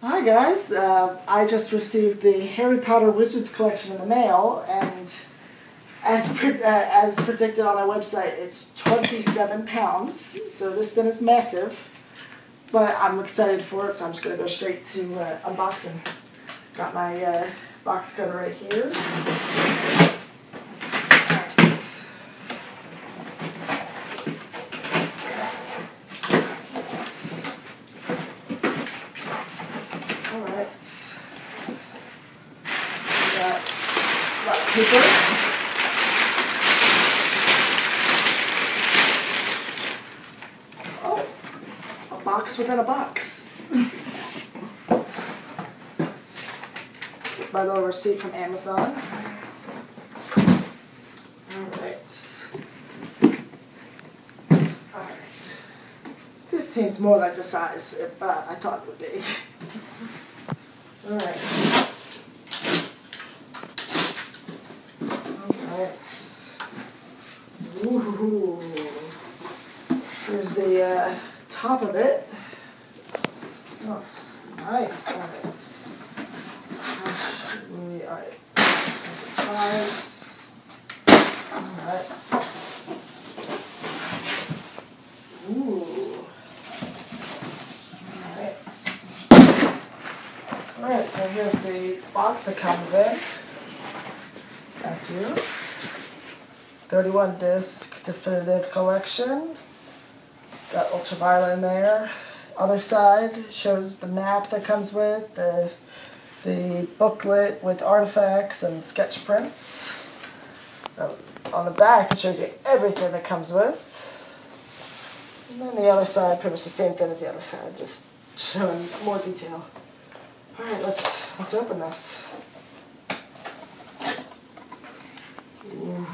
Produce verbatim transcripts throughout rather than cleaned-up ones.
Hi guys, uh, I just received the Harry Potter Wizards collection in the mail, and as pre uh, as predicted on our website, it's twenty-seven pounds, so this thing is massive, but I'm excited for it, so I'm just going to go straight to uh, unboxing. Got my uh, box cover right here. Paper. Oh, a box within a box. My little receipt from Amazon. Alright. Alright. This seems more like the size if, uh, I thought it would be. Alright. Ooh, here's the uh, top of it. Oh, it's nice. All right. So we, all right. Here's the sides. All right. Ooh. All right. All right. So here's the box it comes in. Thank you. thirty-one disc definitive collection. Got ultraviolet in there. Other side shows the map that comes with the the booklet with artifacts and sketch prints. Um, on the back it shows you everything that comes with. And then the other side, pretty much the same thing as the other side, just showing more detail. All right, let's let's open this. Ooh.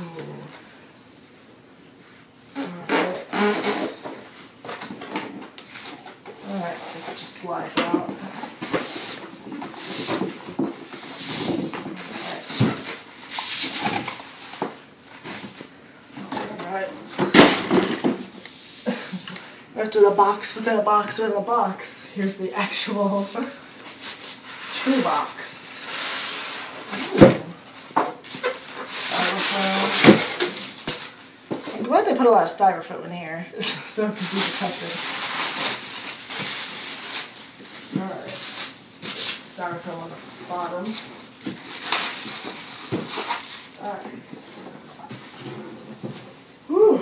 Slides out. All right. All right. After the box within a box within a box, here's the actual true box. Styrofoam. I'm glad they put a lot of styrofoam in here, so it can be detected. Styrofoam on the bottom. Alright. Whew.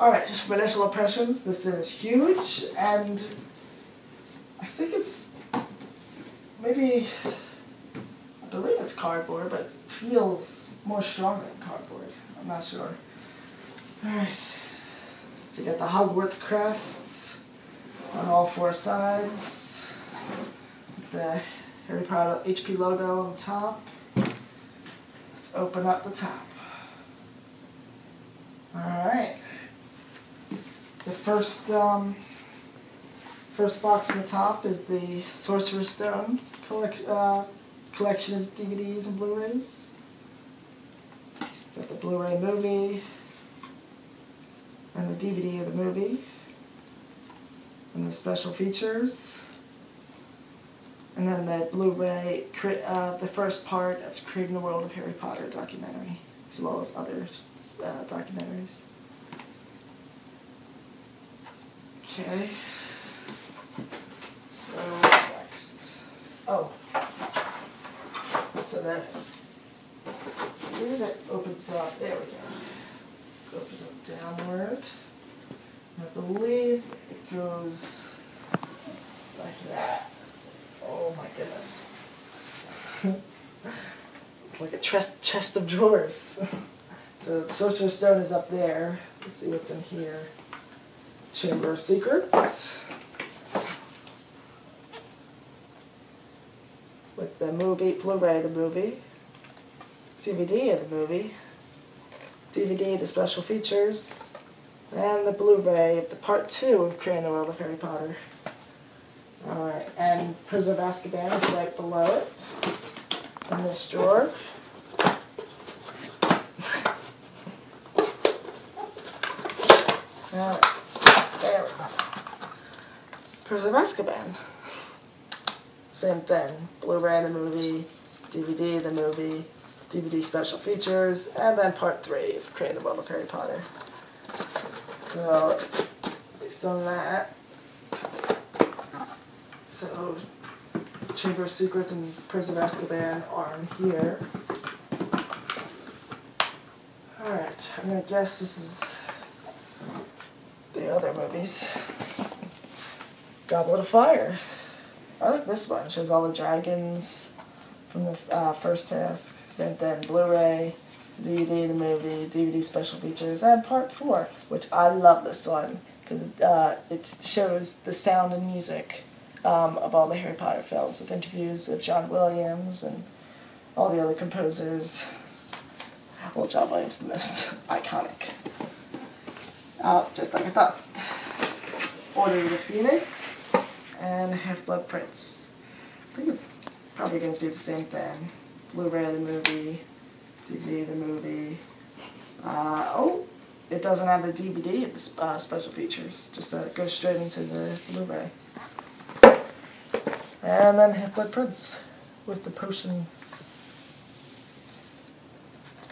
Alright, just for initial impressions, this is huge, and I think it's maybe, I believe it's cardboard, but it feels more stronger than cardboard. I'm not sure. Alright. So you got the Hogwarts crests on all four sides. The Harry Potter H P logo on the top. Let's open up the top. Alright. The first um, first box on the top is the Sorcerer's Stone collect, uh, collection of D V Ds and Blu-rays. Got the Blu-ray movie and the D V D of the movie and the special features. And then the Blu-ray, uh, the first part of Creating the World of Harry Potter documentary, as well as other uh, documentaries. Okay. So what's next? Oh. So that, where did it opens up? There we go. It opens up downward. And I believe it goes like that. Oh my goodness. It's like a chest of drawers. So Sorcerer's Stone is up there. Let's see what's in here. Chamber of Secrets. With the movie, Blu-ray of the movie. D V D of the movie. D V D of the special features. And the Blu-ray of the part two of Creating the World of Harry Potter. Alright, and Prisoner of Azkaban is right below it, in this drawer. Alright, there we go. Prisoner of Azkaban. same thing. Blu-ray the movie, D V D the movie, D V D special features, and then part three of Creating the World of Harry Potter. So, based on that, so Chamber of Secrets and Prisoner of Azkaban are in here. Alright, I'm gonna guess this is the other movies. Goblet of Fire. I like this one. It shows all the dragons from the uh, first task. Same thing, Blu-ray, D V D, the movie, D V D special features, and part four, which I love this one because uh, it shows the sound and music um, of all the Harry Potter films with interviews of John Williams and all the other composers. Well, John Williams the most iconic. Uh, just like I thought. Order of the Phoenix and Half-Blood Prince. I think it's probably going to be the same thing. Blu-ray the movie, D V D the movie. Uh, oh, it doesn't have the D V D of the uh, special features, just that it goes straight into the Blu-ray. And then Half-Blood Prince with the potion.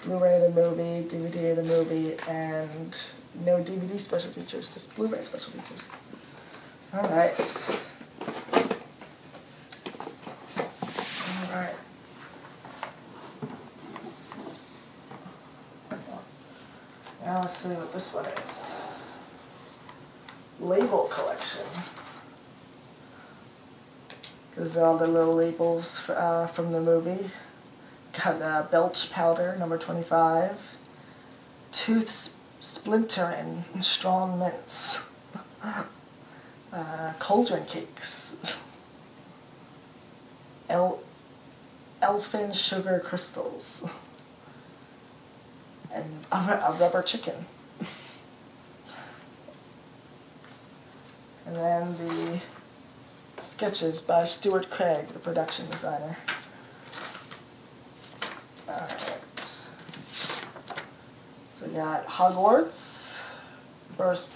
Blu-ray the movie, D V D the movie, and no D V D special features, just Blu-ray special features. Alright. Alright. Now let's see what this one is. Label collection. This is all the little labels for, uh, from the movie. Got uh, Belch Powder, number twenty-five. Tooth sp Splintering, Strong Mints. Uh, Cauldron Cakes. El Elfin Sugar Crystals. And a rubber chicken. And then the sketches by Stuart Craig, the production designer. Alright. So we got Hogwarts. First,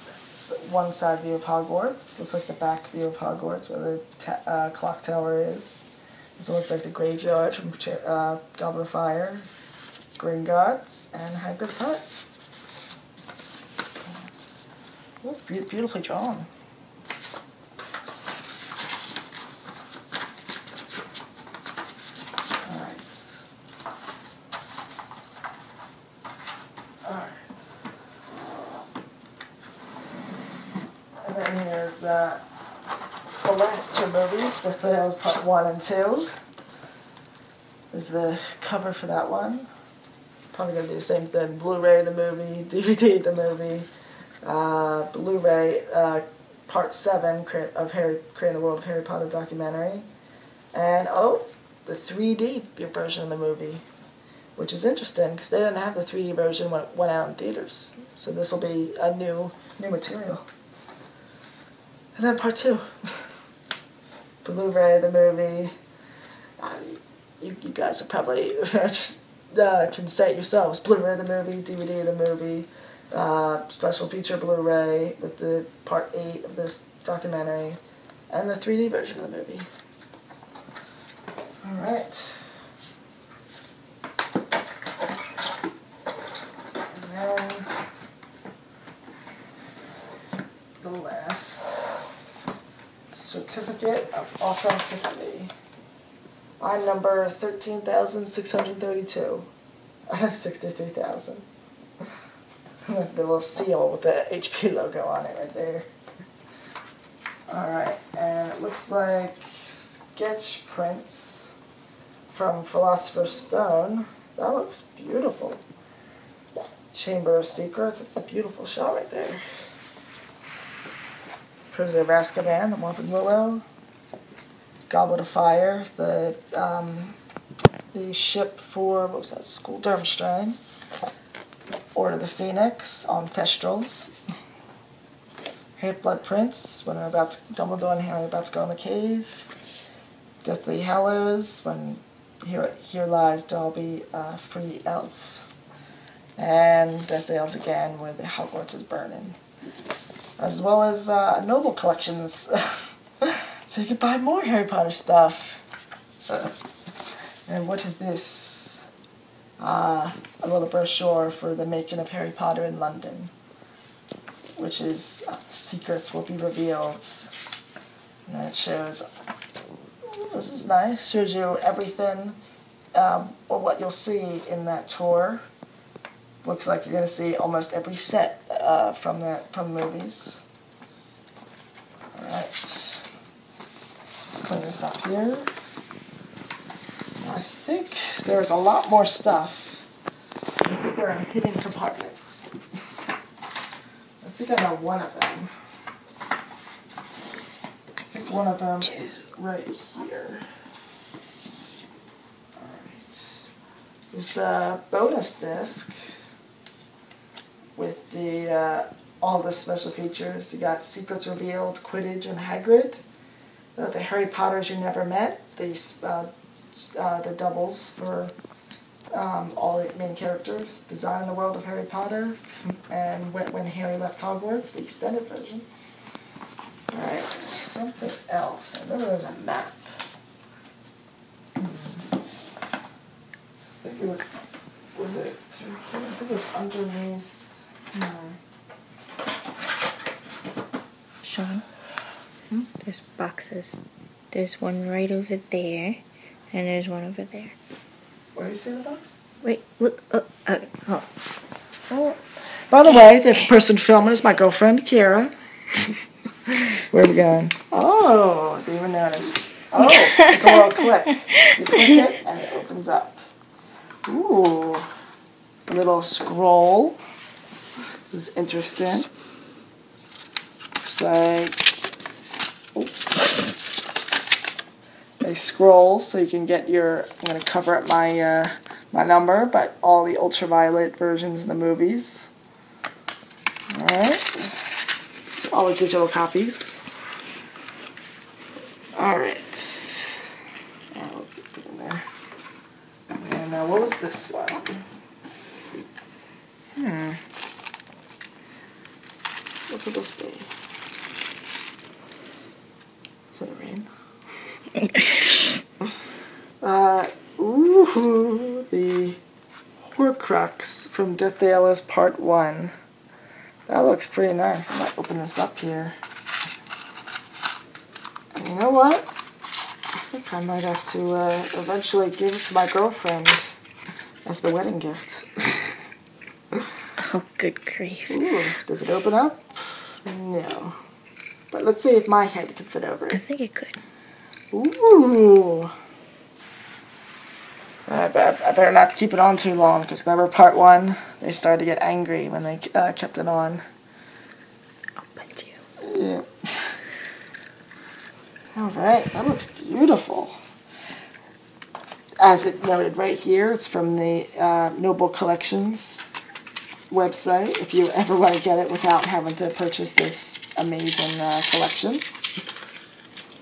one side view of Hogwarts. Looks like the back view of Hogwarts where the ta uh, clock tower is. This one looks like the graveyard from uh, Goblet of Fire. Gringotts and Hagrid's Hut. Look, be beautifully drawn. Alright. Alright. And then here's uh, the last two movies, Deathly Hallows Part one and two. There's the cover for that one. Probably going to be the same thing. Blu-ray the movie, D V D the movie, uh, Blu-ray uh, Part seven of Harry, Creating the World of Harry Potter documentary, and oh, the three D version of the movie, which is interesting because they didn't have the three D version when it went out in theaters. So this will be a new new material. And then Part two. Blu-ray the movie. Uh, you, you guys are probably just... Uh, can set yourselves. Blu-ray the movie, D V D the movie, uh, special feature Blu-ray with the part eight of this documentary, and the three D version of the movie. Alright. And then the last certificate of authenticity. I'm number thirteen thousand six hundred thirty-two. I have sixty-three thousand. The little seal with the H P logo on it right there. Alright, and it looks like sketch prints from Philosopher's Stone. That looks beautiful. Chamber of Secrets, that's a beautiful shot right there. Prisoner of Azkaban, the Whomping Willow. Goblet of Fire, the um, the ship for, what was that school? Durmstrang. Order of the Phoenix on Thestrals. Half-Blood Prince, when they're about to, Dumbledore and Harry are about to go in the cave. Deathly Hallows, when here, here lies Dobby, uh, free elf. And Deathly Hallows again, where the Hogwarts is burning. As well as uh, Noble Collections. So you could buy more Harry Potter stuff. Uh, and what is this? Ah, uh, a little brochure for the making of Harry Potter in London, which is uh, secrets will be revealed. And then it shows, ooh, this is nice, shows you everything, um, or what you'll see in that tour. Looks like you're going to see almost every set uh, from the from movies. Alright, let's clean this up here. I think there's a lot more stuff. I think there are hidden compartments. I think I know one of them. I think one of them is right here. Alright, there's the bonus disc with the uh, all the special features. You got Secrets Revealed, Quidditch, and Hagrid. Uh, the Harry Potters You Never Met. The uh, uh, the doubles for um, all the main characters. Design the World of Harry Potter, and when, when Harry Left Hogwarts, the extended version. All right, something else. I remember there was a map. I think it was. Was it? I think it was underneath. No. Sean, oh, there's boxes. There's one right over there, and there's one over there. Where do you see the box? Wait, look. Oh, okay. Oh. Oh. By the way, the person filming is my girlfriend, Kiera. Where are we going? Oh, I didn't even notice. Oh, it's a little click. You click it, and it opens up. Ooh, a little scroll. This is interesting. Looks like oh, a scroll, so you can get your. I'm gonna cover up my uh, my number, but all the ultraviolet versions in the movies. All right, so all the digital copies. All right. I'll put it in there. And uh, what was this one? Hmm. What could this be? Is it a rain? uh, ooh, the Horcrux from Deathly Hallows Part one. That looks pretty nice. I might open this up here. And you know what? I think I might have to uh, eventually give it to my girlfriend as the wedding gift. Oh, good grief. Ooh, does it open up? No. But let's see if my head can fit over it. I think it could. Ooh. I, I, I better not keep it on too long, because remember part one, they started to get angry when they uh, kept it on. I'll punch you. Yeah. Alright, that looks beautiful. As it noted right here, it's from the uh, Noble Collections website, if you ever want to get it without having to purchase this amazing uh, collection.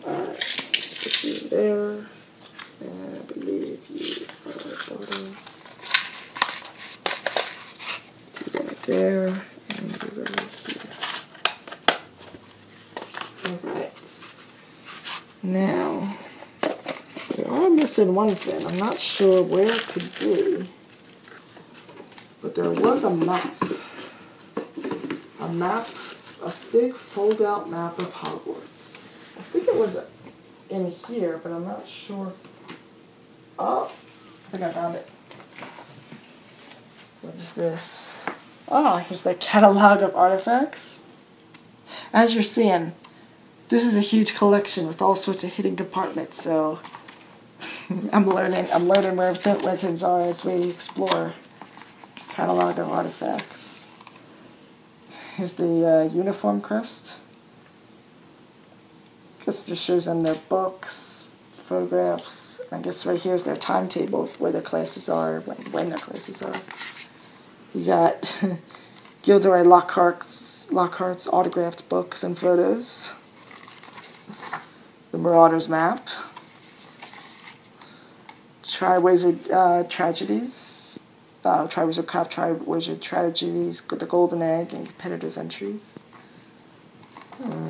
Alright, let's put you there. And I believe you are going right there. And you're right here. Alright. Now, we are missing one thing. I'm not sure where it could be. But there was a map, a map, a big fold-out map of Hogwarts. I think it was in here, but I'm not sure. Oh, I think I found it. What is this? Oh, here's the catalog of artifacts. As you're seeing, this is a huge collection with all sorts of hidden compartments, so I'm learning, I'm learning where things are as we explore. Catalog of artifacts. Here's the uh, uniform crest. I guess it just shows them their books, photographs. I guess right here's their timetable of where their classes are, when, when their classes are. You got Gilderoy Lockhart's, Lockhart's autographed books and photos. The Marauder's Map. Triwizard uh, tragedies. Uh, Triwizard Cop, Triwizard Tragedies, The Golden Egg, and Competitors' Entries. Hmm.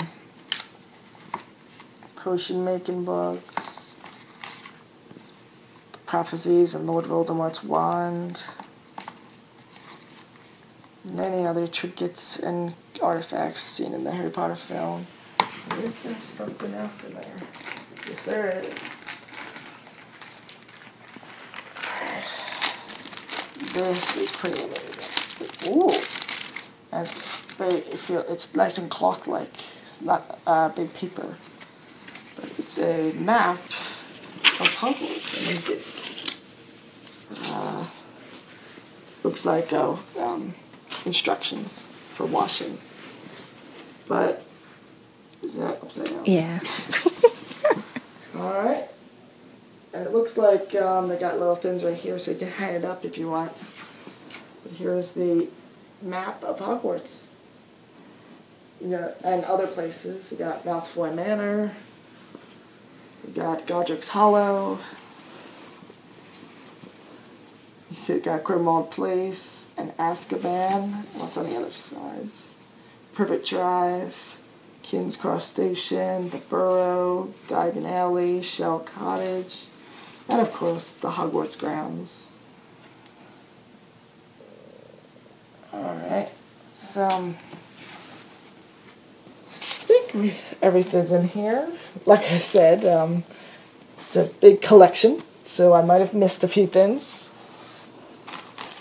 Potion making books. prophecies and Lord Voldemort's wand. Many other trinkets and artifacts seen in the Harry Potter film. Is there something else in there? Yes, there is. This is pretty amazing. Ooh! And it's, very, it feel, it's nice and cloth-like. It's not uh, big paper. But it's a map of Hogwarts. And it's this. Uh, looks like oh, um, instructions for washing. But is that upside down? Yeah. Alright. And it looks like um, they got little things right here, so you can hang it up if you want. But here is the map of Hogwarts. You know, and other places. You got Malfoy Manor. You got Godric's Hollow. You got Grimmauld Place and Azkaban. What's on the other sides? Privet Drive. King's Cross Station, the Burrow, Diagon Alley, Shell Cottage, and of course the Hogwarts grounds. Alright, so um, I think we, everything's in here. Like I said, um, it's a big collection, so I might have missed a few things,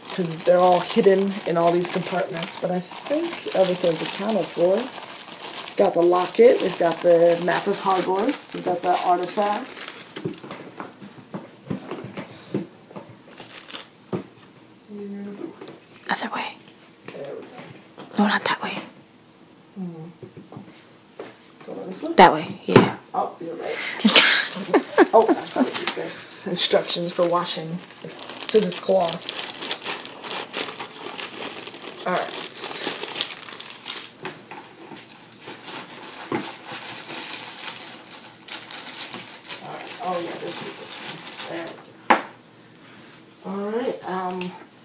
because they're all hidden in all these compartments, but I think everything's accounted for. Got the locket, we've got the map of Hogwarts, we've got the artifacts. Other way. There we go. No, not that way. Mm. Go this way? That way, yeah. Oh, you're right. Oh, I thought it was this. Instructions for washing. It's in this cloth. Alright. Oh yeah, this is this one. There we go. Alright, um,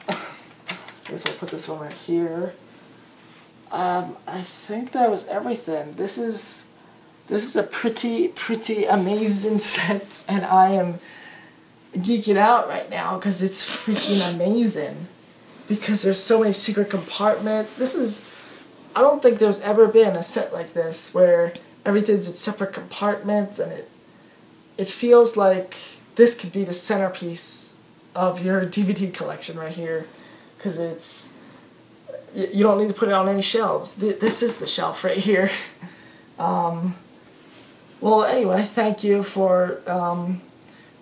I guess I'll put this one right here. Um, I think that was everything. This is, this is a pretty, pretty amazing set, and I am geeking out right now because it's freaking amazing. Because there's so many secret compartments. This is, I don't think there's ever been a set like this where everything's in separate compartments and it It feels like this could be the centerpiece of your D V D collection right here, because it's, you don't need to put it on any shelves. This is the shelf right here. Um, well, anyway, thank you for um,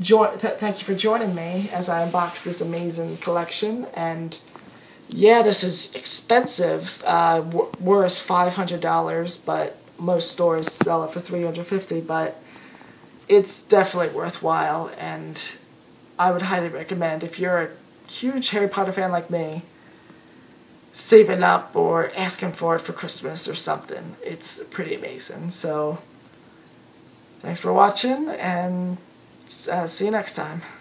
join. Th thank you for joining me as I unbox this amazing collection. And yeah, this is expensive, uh, worth five hundred dollars, but most stores sell it for three hundred fifty. But it's definitely worthwhile, and I would highly recommend if you're a huge Harry Potter fan like me, saving up or asking for it for Christmas or something. It's pretty amazing. So, thanks for watching, and uh, see you next time.